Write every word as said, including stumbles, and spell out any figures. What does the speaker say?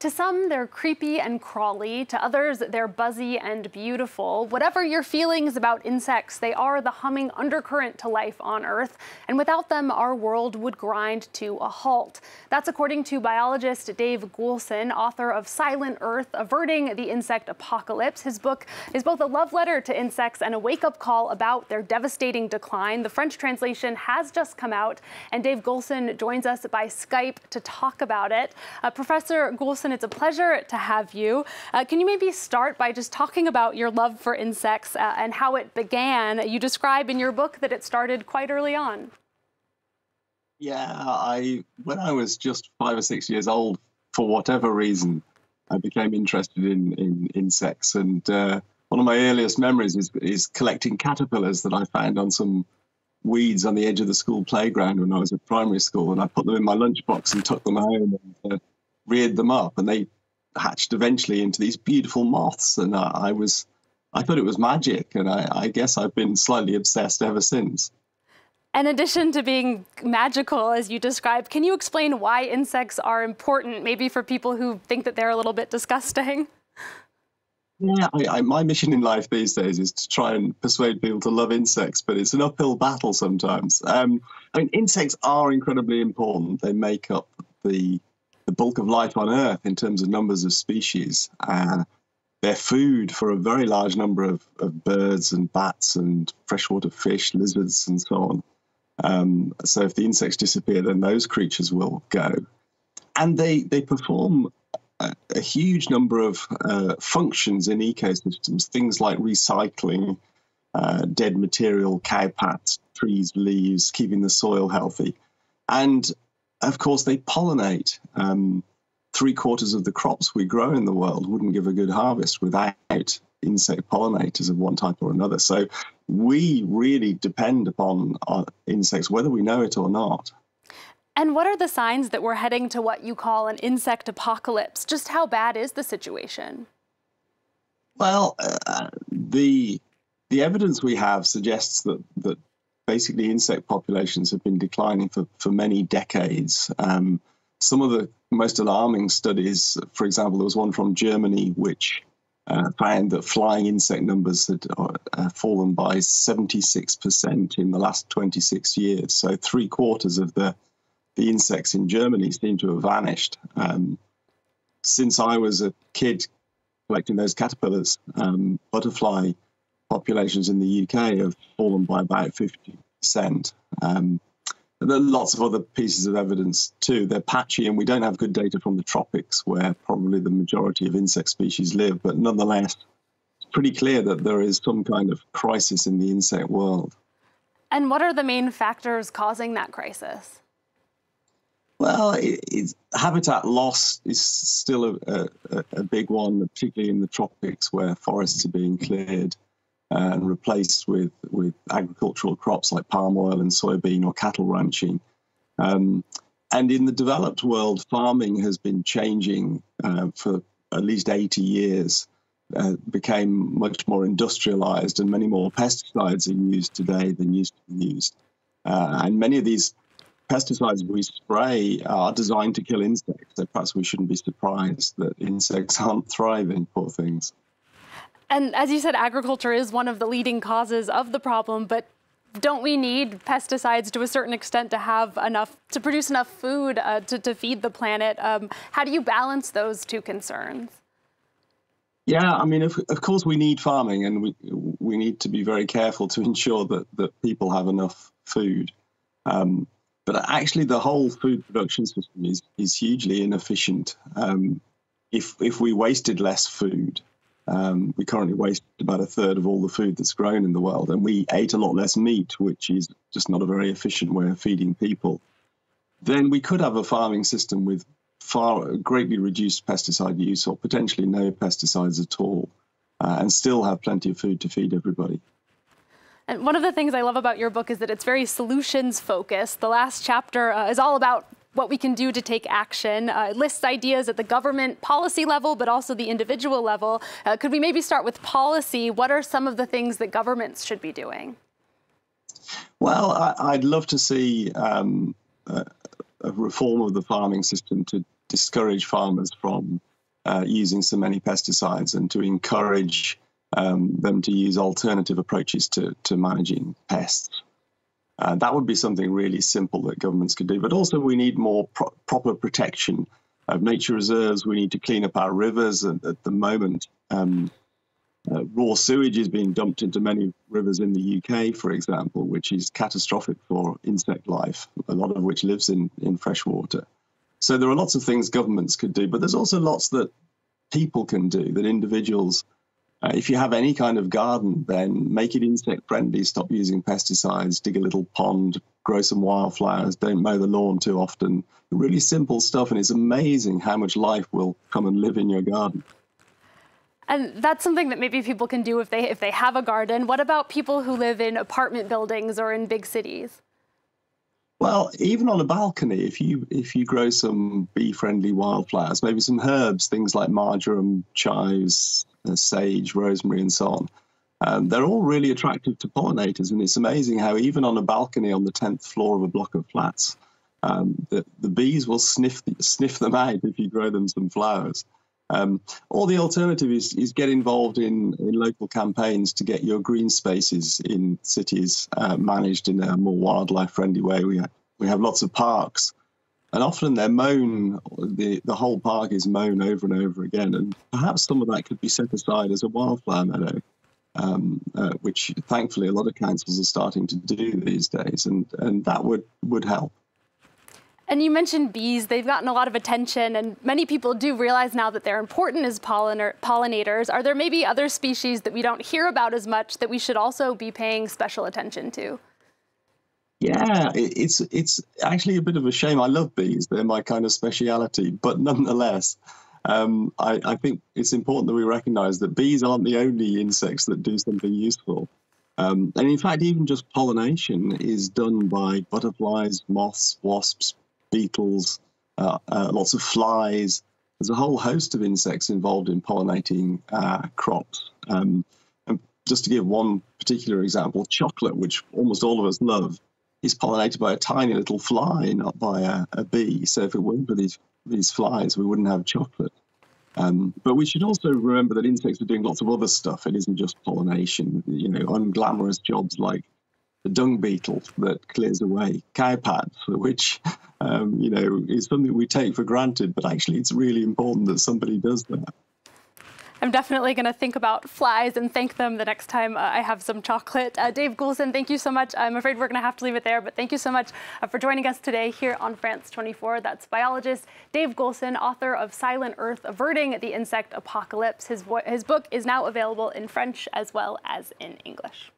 To some, they're creepy and crawly. To others, they're buzzy and beautiful. Whatever your feelings about insects, they are the humming undercurrent to life on Earth, and without them, our world would grind to a halt. That's according to biologist Dave Goulson, author of Silent Earth: Averting the Insect Apocalypse. His book is both a love letter to insects and a wake-up call about their devastating decline. The French translation has just come out, and Dave Goulson joins us by Skype to talk about it. Uh, Professor Goulson, it's a pleasure to have you. Uh, can you maybe start by just talking about your love for insects uh, and how it began? You describe in your book that it started quite early on. Yeah, I when I was just five or six years old, for whatever reason, I became interested in, in insects. And uh, one of my earliest memories is, is collecting caterpillars that I found on some weeds on the edge of the school playground when I was at primary school. And I put them in my lunchbox and took them home and uh, reared them up, and they hatched eventually into these beautiful moths. And I, I was, I thought it was magic, and I, I guess I've been slightly obsessed ever since. In addition to being magical, as you described, can you explain why insects are important, maybe for people who think that they're a little bit disgusting? Yeah, I, I, my mission in life these days is to try and persuade people to love insects, but it's an uphill battle sometimes. Um, I mean, insects are incredibly important. They make up the the bulk of life on Earth in terms of numbers of species. Uh, they're food for a very large number of, of birds and bats and freshwater fish, lizards and so on. Um, so if the insects disappear, then those creatures will go. And they, they perform a, a huge number of uh, functions in ecosystems, things like recycling uh, dead material, cowpats, trees, leaves, keeping the soil healthy. And of course, they pollinate. Um, three quarters of the crops we grow in the world wouldn't give a good harvest without insect pollinators of one type or another. So we really depend upon our insects, whether we know it or not. And what are the signs that we're heading to what you call an insect apocalypse? Just how bad is the situation? Well, uh, the the evidence we have suggests that that. Basically, insect populations have been declining for, for many decades. Um, some of the most alarming studies, for example, there was one from Germany, which uh, found that flying insect numbers had uh, fallen by seventy-six percent in the last twenty-six years. So three quarters of the, the insects in Germany seem to have vanished. Um, since I was a kid collecting those caterpillars, um, butterfly populations in the U K have fallen by about fifty percent. Um, there are lots of other pieces of evidence too. They're patchy, and we don't have good data from the tropics where probably the majority of insect species live, but nonetheless, it's pretty clear that there is some kind of crisis in the insect world. And what are the main factors causing that crisis? Well, it, it's, habitat loss is still a, a, a big one, particularly in the tropics where forests are being cleared and replaced with, with agricultural crops like palm oil and soybean or cattle ranching. Um, and in the developed world, farming has been changing uh, for at least eighty years, uh, became much more industrialized, and many more pesticides are used today than used to be used. Uh, and many of these pesticides we spray are designed to kill insects, so perhaps we shouldn't be surprised that insects aren't thriving, poor things. And as you said, agriculture is one of the leading causes of the problem, but don't we need pesticides to a certain extent to have enough, to produce enough food uh, to, to feed the planet? Um, how do you balance those two concerns? Yeah, I mean, of, of course we need farming, and we, we need to be very careful to ensure that, that people have enough food. Um, but actually the whole food production system is, is hugely inefficient. Um, if, if we wasted less food, Um, we currently waste about a third of all the food that's grown in the world, and we ate a lot less meat, which is just not a very efficient way of feeding people. Then we could have a farming system with far greatly reduced pesticide use, or potentially no pesticides at all, uh, and still have plenty of food to feed everybody. And one of the things I love about your book is that it's very solutions focused. The last chapter uh, is all about what we can do to take action. Uh, it lists ideas at the government policy level, but also the individual level. Uh, could we maybe start with policy? What are some of the things that governments should be doing? Well, I, I'd love to see um, a, a reform of the farming system to discourage farmers from uh, using so many pesticides and to encourage um, them to use alternative approaches to, to managing pests. Uh, that would be something really simple that governments could do. But also we need more pro proper protection of nature reserves. We need to clean up our rivers. And at the moment, um, uh, raw sewage is being dumped into many rivers in the U K, for example, which is catastrophic for insect life, a lot of which lives in, in fresh water. So there are lots of things governments could do, but there's also lots that people can do, that individuals Uh, if you have any kind of garden, then make it insect-friendly, stop using pesticides, dig a little pond, grow some wildflowers, don't mow the lawn too often. Really simple stuff, and it's amazing how much life will come and live in your garden. And that's something that maybe people can do if they, if they have a garden. What about people who live in apartment buildings or in big cities? Well, even on a balcony, if you if you grow some bee-friendly wildflowers, maybe some herbs, things like marjoram, chives, uh, sage, rosemary, and so on, um, they're all really attractive to pollinators. And it's amazing how even on a balcony on the tenth floor of a block of flats, um, the, the bees will sniff sniff them out if you grow them some flowers. Um, or the alternative is, is get involved in, in local campaigns to get your green spaces in cities uh, managed in a more wildlife-friendly way. We, ha we have lots of parks, and often they're mown, the, the whole park is mown over and over again, and perhaps some of that could be set aside as a wildflower meadow, um, uh, which thankfully a lot of councils are starting to do these days, and, and that would, would help. And you mentioned bees. They've gotten a lot of attention, and many people do realize now that they're important as pollinators. Are there maybe other species that we don't hear about as much that we should also be paying special attention to? Yeah, it's, it's actually a bit of a shame. I love bees. They're my kind of speciality. But nonetheless, um, I, I think it's important that we recognize that bees aren't the only insects that do something useful. Um, and in fact, even just pollination is done by butterflies, moths, wasps, beetles, uh, uh, lots of flies. There's a whole host of insects involved in pollinating uh, crops. Um, and just to give one particular example, chocolate, which almost all of us love, is pollinated by a tiny little fly, not by a, a bee. So if it weren't for these, these flies, we wouldn't have chocolate. Um, but we should also remember that insects are doing lots of other stuff. It isn't just pollination, you know, unglamorous jobs like the dung beetle that clears away cowpads, which, um, you know, is something we take for granted, but actually it's really important that somebody does that. I'm definitely going to think about flies and thank them the next time uh, I have some chocolate. Uh, Dave Goulson, thank you so much. I'm afraid we're going to have to leave it there, but thank you so much uh, for joining us today here on France twenty-four. That's biologist Dave Goulson, author of Silent Earth: Averting the Insect Apocalypse. His, his book is now available in French as well as in English.